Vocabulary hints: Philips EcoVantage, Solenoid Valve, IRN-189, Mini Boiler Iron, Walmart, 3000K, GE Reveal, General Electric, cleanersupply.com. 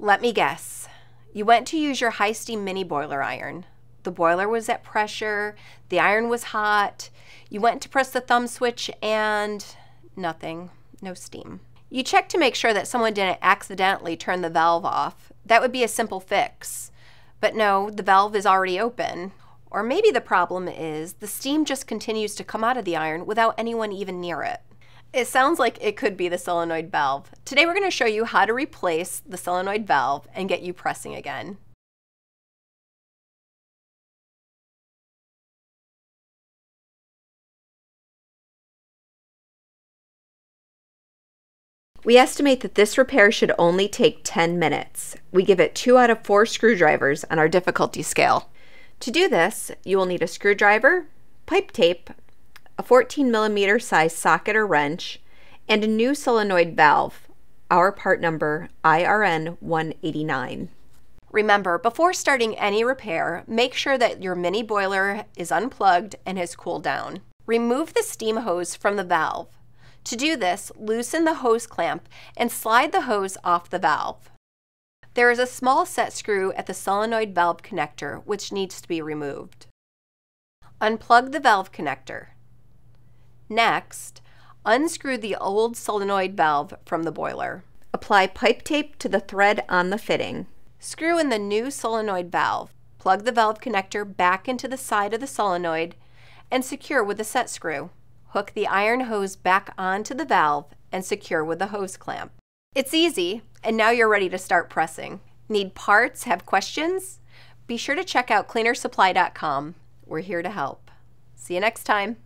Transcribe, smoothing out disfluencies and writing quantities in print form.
Let me guess. You went to use your high steam mini boiler iron. The boiler was at pressure, the iron was hot. You went to press the thumb switch and nothing, no steam. You checked to make sure that someone didn't accidentally turn the valve off. That would be a simple fix. But no, the valve is already open. Or maybe the problem is the steam just continues to come out of the iron without anyone even near it. It sounds like it could be the solenoid valve. Today we're going to show you how to replace the solenoid valve and get you pressing again. We estimate that this repair should only take 10 minutes. We give it 2 out of 4 screwdrivers on our difficulty scale. To do this, you will need a screwdriver, pipe tape, a 14mm size socket or wrench, and a new solenoid valve, our part number IRN-189. Remember, before starting any repair, make sure that your mini boiler is unplugged and has cooled down. Remove the steam hose from the valve. To do this, loosen the hose clamp and slide the hose off the valve. There is a small set screw at the solenoid valve connector which needs to be removed. Unplug the valve connector. Next, unscrew the old solenoid valve from the boiler. Apply pipe tape to the thread on the fitting. Screw in the new solenoid valve. Plug the valve connector back into the side of the solenoid and secure with a set screw. Hook the iron hose back onto the valve and secure with the hose clamp. It's easy, and now you're ready to start pressing. Need parts? Have questions? Be sure to check out cleanersupply.com. We're here to help. See you next time.